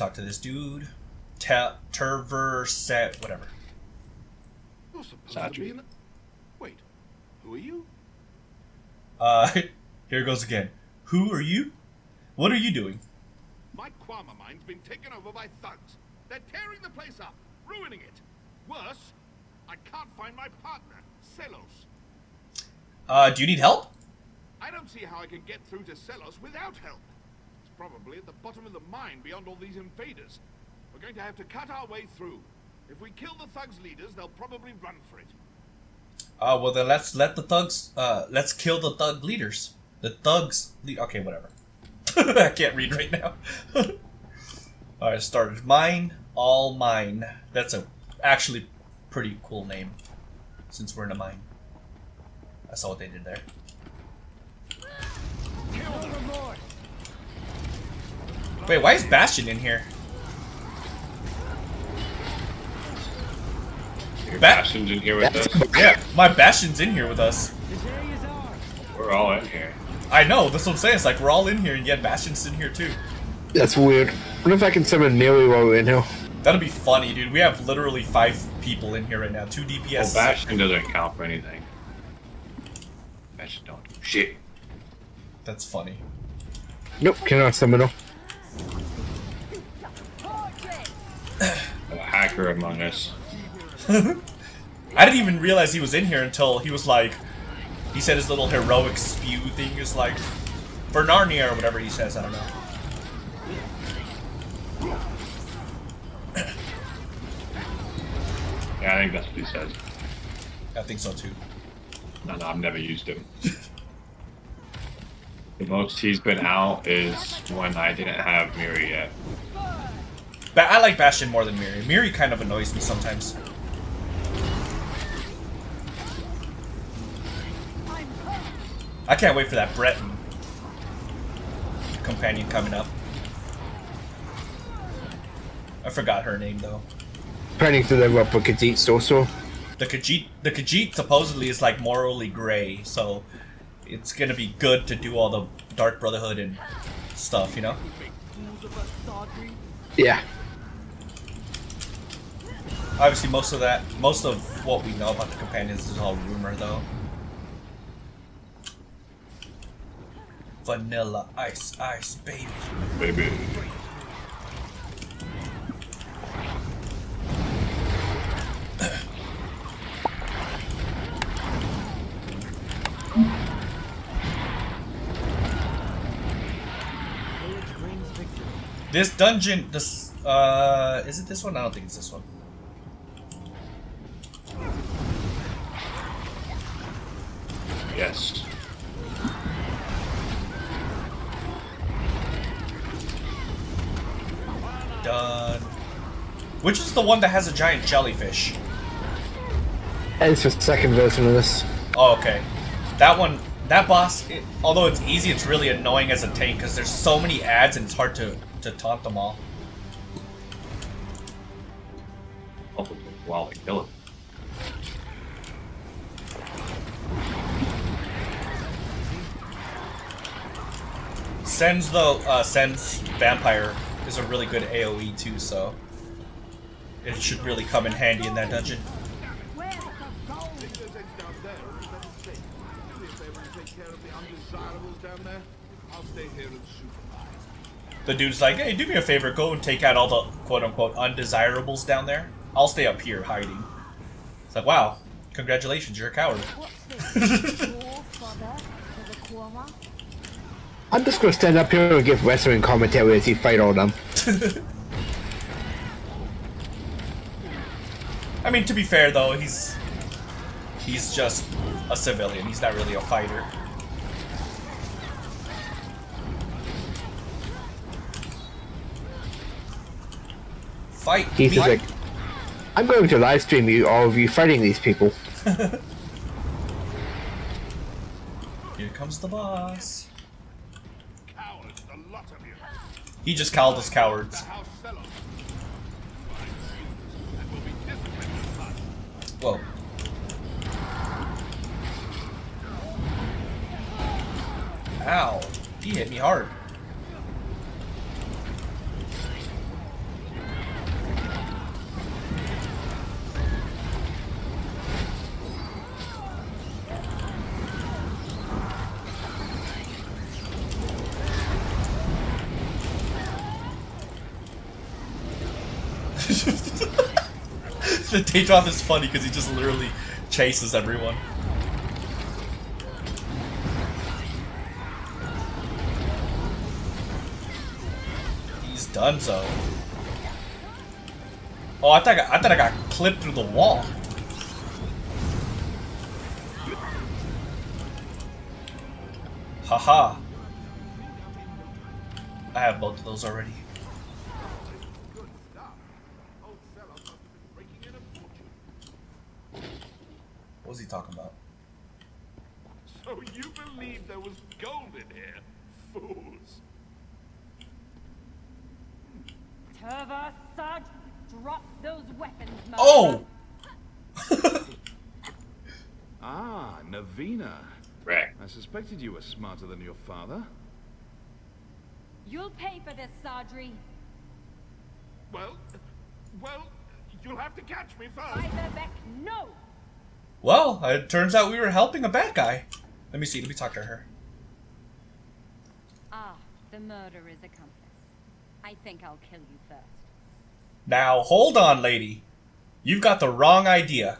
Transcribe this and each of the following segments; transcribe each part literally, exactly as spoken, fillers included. talk to this dude. Turvah Sadri, whatever. You're supposed to be in... Wait, who are you? Uh, here goes again. Who are you? What are you doing? My Kwama mine's been taken over by thugs. They're tearing the place up, ruining it. Worse, I can't find my partner, Selos. Uh, do you need help? I don't see how I can get through to Selos without help. It's probably at the bottom of the mine beyond all these invaders. We're going to have to cut our way through. If we kill the thugs' leaders, they'll probably run for it. Uh, well then let's let the thugs, uh, let's kill the thug leaders. The thugs, lead okay, whatever. I can't read right now. Alright, started. Mine, all mine. That's a actually pretty cool name, since we're in a mine. I saw what they did there. Wait, why is Bastion in here? Your Bastion's in here with us. Yeah, my Bastion's in here with us. We're all in here. I know, that's what I'm saying. It's like we're all in here, and yet Bastion's in here too. That's weird. I wonder if I can summon Miri while we're in here. That'd be funny, dude. We have literally five people in here right now. Two D P S. Well, Bastion doesn't count for anything. Bastion don't do shit. That's funny. Nope, cannot summon him. A hacker among us. I didn't even realize he was in here until he was like, he said his little heroic spew thing is like, for Narnia or whatever he says, I don't know. Yeah, I think that's what he says. I think so too. No, no, I've never used him. The most he's been out is when I didn't have Miri yet. But I like Bastion more than Miri. Miri kind of annoys me sometimes. I can't wait for that Breton companion coming up. I forgot her name though. Planning to level up for Khajiit also. The Khajiit, the Khajiit supposedly is like morally gray, so it's gonna be good to do all the Dark Brotherhood and stuff, you know? Yeah. Obviously, most of that, most of what we know about the companions is all rumor though. Vanilla ice, ice, baby. Baby. This dungeon, this, uh, is it this one? I don't think it's this one. Yes. Done. Which is the one that has a giant jellyfish? It's the second version of this. Oh, okay. That one, that boss, it, although it's easy, it's really annoying as a tank because there's so many ads and it's hard to, to taunt them all. Oh, wow, I kill it. Sends the, uh, sends vampire. Is a really good A O E too, so it should really come in handy in that dungeon. The dude's like, hey, do me a favor, go and take out all the quote-unquote undesirables down there. I'll stay up here hiding. It's like, wow, congratulations, you're a coward. I'm just gonna stand up here and give wrestling commentary as he fight all them. I mean, to be fair though, he's he's just a civilian. He's not really a fighter. Fight. He's just like, I'm going to live stream you all of you fighting these people. Here comes the boss. He just called us cowards. Whoa. Ow. He hit me hard. The Daytop is funny because he just literally chases everyone. He's done so. Oh, I thought I, I thought I got clipped through the wall. Haha. I have both of those already. What was he talking about? So you believe there was gold in here, fools? Turvah Sadri, drop those weapons, mother. Oh! Ah, Nevena. Rek. I suspected you were smarter than your father. You'll pay for this, Sadri. Well, well, you'll have to catch me first. Either back, no. Well, it turns out we were helping a bad guy. Let me see. Let me talk to her. Ah, the murderer's accomplice. I think I'll kill you first. Now, hold on, lady. You've got the wrong idea.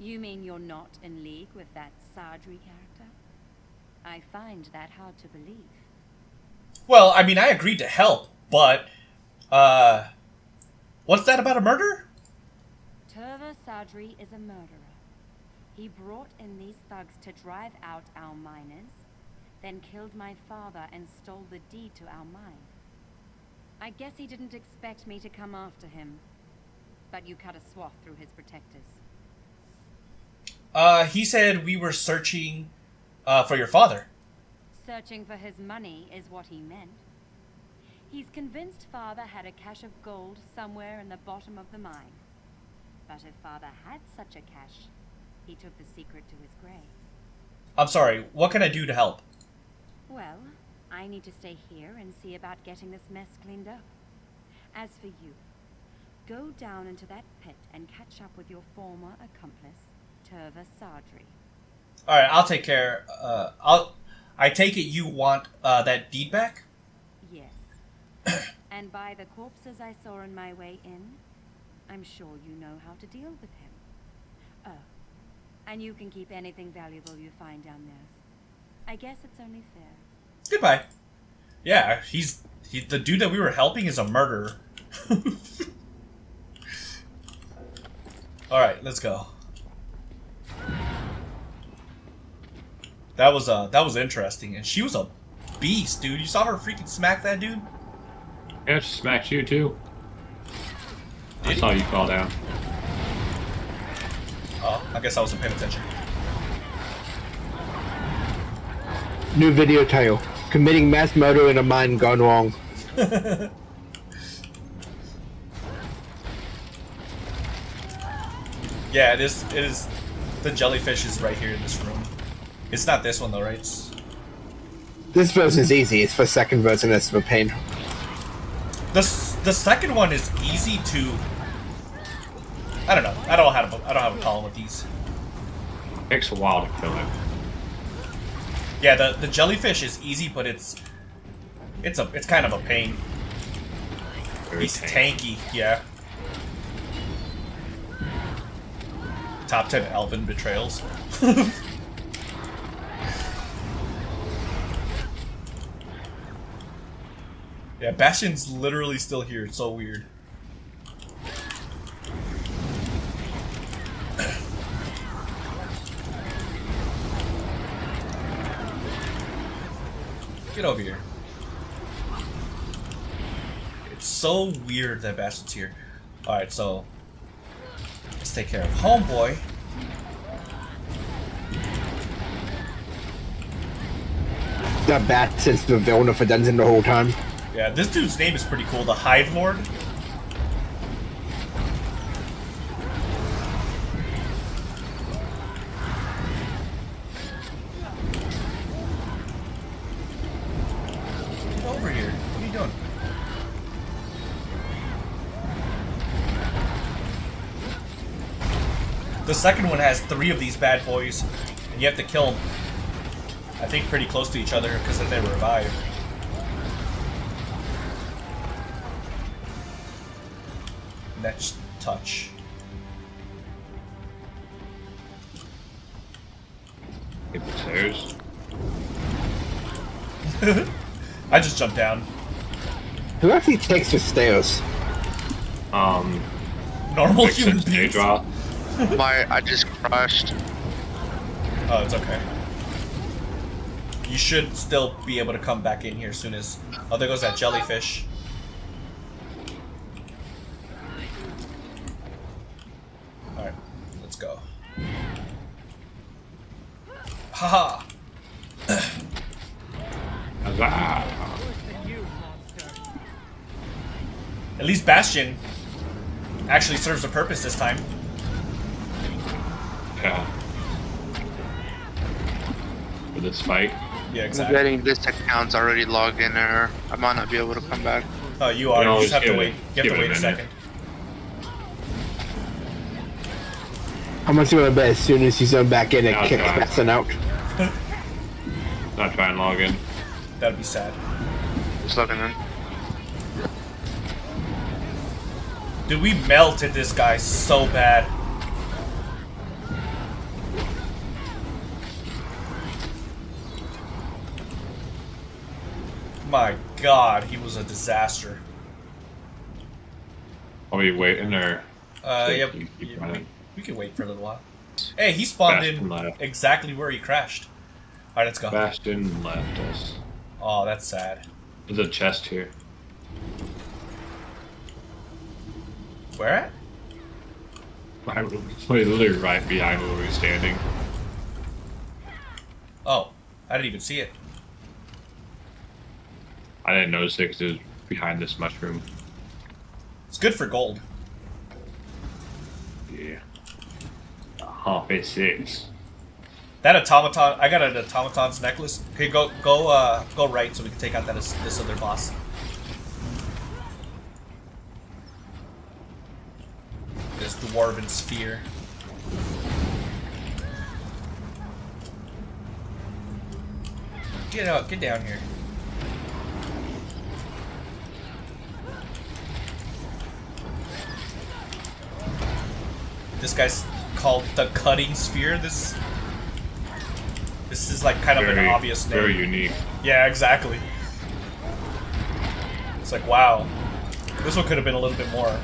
You mean you're not in league with that Sadri character? I find that hard to believe. Well, I mean, I agreed to help, but... Uh... What's that about a murder? Turvah Sadri is a murderer. He brought in these thugs to drive out our miners, then killed my father and stole the deed to our mine. I guess he didn't expect me to come after him, but you cut a swath through his protectors. Uh, he said we were searching uh, for your father. Searching for his money is what he meant. He's convinced father had a cache of gold somewhere in the bottom of the mine. But if father had such a cache, he took the secret to his grave. I'm sorry, what can I do to help? Well, I need to stay here and see about getting this mess cleaned up. As for you, go down into that pit and catch up with your former accomplice, Turvah Sadri. Alright, I'll take care. Uh, I'll, I take it you want uh, that deed back? Yes. And by the corpses I saw on my way in, I'm sure you know how to deal with him. Oh. And you can keep anything valuable you find down there. I guess it's only fair. Goodbye. Yeah, he's... He, the dude that we were helping is a murderer. Alright, let's go. That was, uh, that was interesting. And she was a beast, dude. You saw her freaking smack that dude? Yeah, she smacked you, too. Did I saw you fall down. Oh, I guess I wasn't paying attention. New video title: Committing mass murder in a mine gone wrong. Yeah, it is. It is. The jellyfish is right here in this room. It's not this one though, right? It's... This version's easy. It's the second version that's the pain. The the second one is easy to. I don't know. I don't have a, I don't have a problem with these. It takes a while to kill it. Yeah, the the jellyfish is easy, but it's it's a it's kind of a pain. Very He's tanky. tanky, yeah. Top ten Elven betrayals. Yeah, Bastion's literally still here. It's so weird. Get over here. It's so weird that Bastion's here. Alright, so let's take care of homeboy. That bat since the villain of the dungeon the whole time. Yeah, this dude's name is pretty cool, the Hive Lord. The second one has three of these bad boys, and you have to kill them, I think, pretty close to each other, because then they revive. Next touch. It was theirs. I just jumped down. Who actually takes the stairs? Um, normal human beings. My, I just crashed. Oh, it's okay. You should still be able to come back in here as soon as. Oh, there goes that jellyfish. All right, let's go. Haha. Huzzah. At least Bastion actually serves a purpose this time. Yeah. For this fight. Yeah, exactly. I'm betting this account's already logged in there. I might not be able to come back. Oh, you are. You, you just have to it. wait. You have give to wait a, a second. I'm going to bet as soon as he's on back in and no, kicks Bastion out. Not try and log in. That'd be sad. Just logging in. Dude, we melted this guy so bad. My God, he was a disaster. Are we waiting or? Uh, yep. Keep, keep yeah, we, we can wait for a little while. Hey, he spawned Bastion in left. exactly where he crashed. All right, let's go. Bastion left us. Oh, that's sad. There's a chest here. Where at? Right, literally right behind where we were standing. Oh, I didn't even see it. I didn't notice it because it was behind this mushroom. It's good for gold. Yeah. Uh-huh, it is. That automaton, I got an automaton's necklace. Okay, go, go, uh, go right so we can take out that this other boss. This dwarven sphere. Get out! Get down here. This guy's called the Cutting Sphere. This. This is like kind of very, an obvious name. Very unique. Yeah, exactly. It's like wow, this one could have been a little bit more.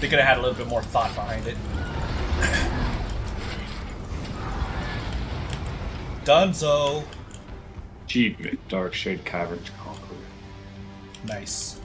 They could have had a little bit more thought behind it. Dunzo! Achievement, Dark Shade Caverns Conqueror. Nice.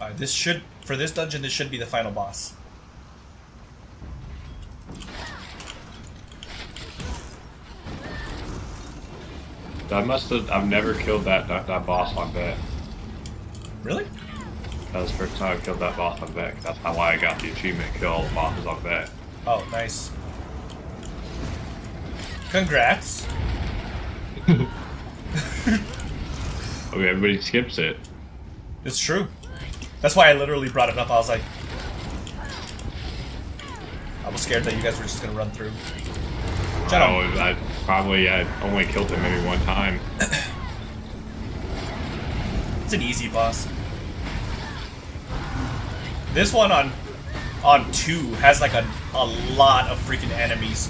Alright, this should, for this dungeon, this should be the final boss. I must have, I've never killed that, that, that boss on that. Really? That was the first time I killed that boss on back. That's how I got the achievement, kill all the bosses on back. Oh, nice. Congrats. Okay, everybody skips it. It's true. That's why I literally brought it up. I was like... I was scared that you guys were just gonna run through. Shut up. Oh, I probably I only killed him maybe one time. It's an easy boss. This one on on two has like a, a lot of freaking enemies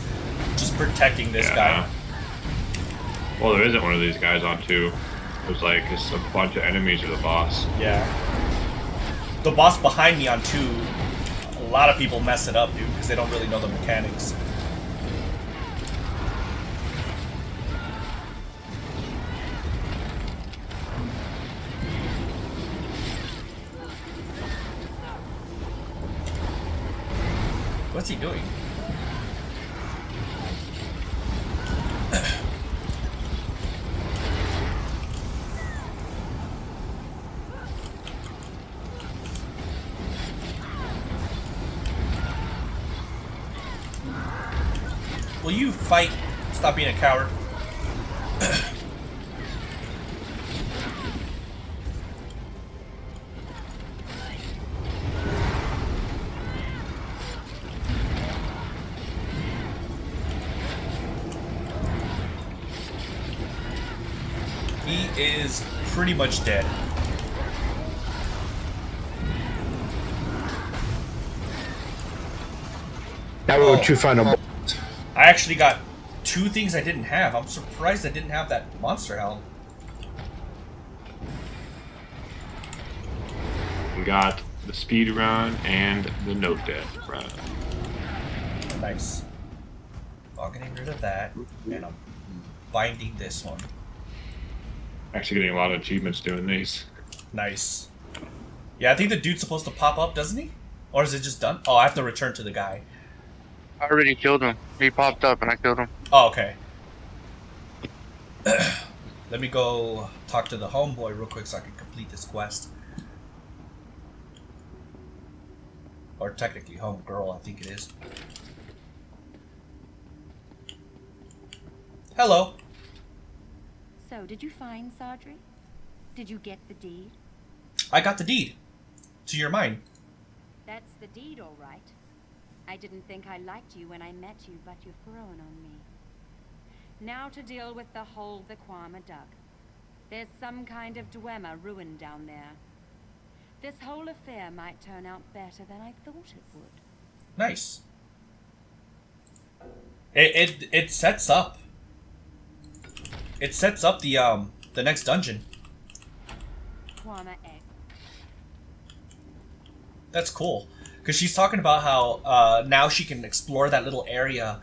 just protecting this yeah. guy. Well, there isn't one of these guys on two. There's like it's a bunch of enemies of the boss. Yeah. The boss behind me on two, a lot of people mess it up, dude, because they don't really know the mechanics. What's he doing? Will you fight? Stop being a coward. Is pretty much dead. Now oh. Would you find a bolt? I actually got two things I didn't have. I'm surprised I didn't have that monster helm. We got the speed run and the no death run. Nice. I'm getting rid of that, and I'm binding this one. Actually getting a lot of achievements doing these. Nice. Yeah, I think the dude's supposed to pop up, doesn't he? Or is it just done? Oh, I have to return to the guy. I already killed him. He popped up and I killed him. Oh, okay. Let me go talk to the homeboy real quick so I can complete this quest. Or technically homegirl, I think it is. Hello. So, did you find Sadri? Did you get the deed? I got the deed. To your mine. That's the deed, all right. I didn't think I liked you when I met you, but you've grown on me. Now to deal with the hole the Kwama dug. There's some kind of Dwemer ruin down there. This whole affair might turn out better than I thought it would. Nice. It, it, it sets up. It sets up the um the next dungeon. Quama egg. That's cool, because she's talking about how uh, now she can explore that little area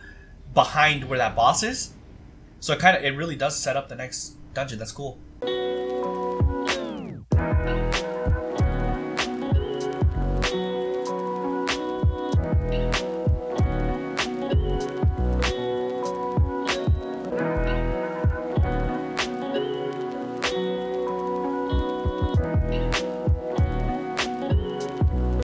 behind where that boss is. So it kind of it really does set up the next dungeon. That's cool.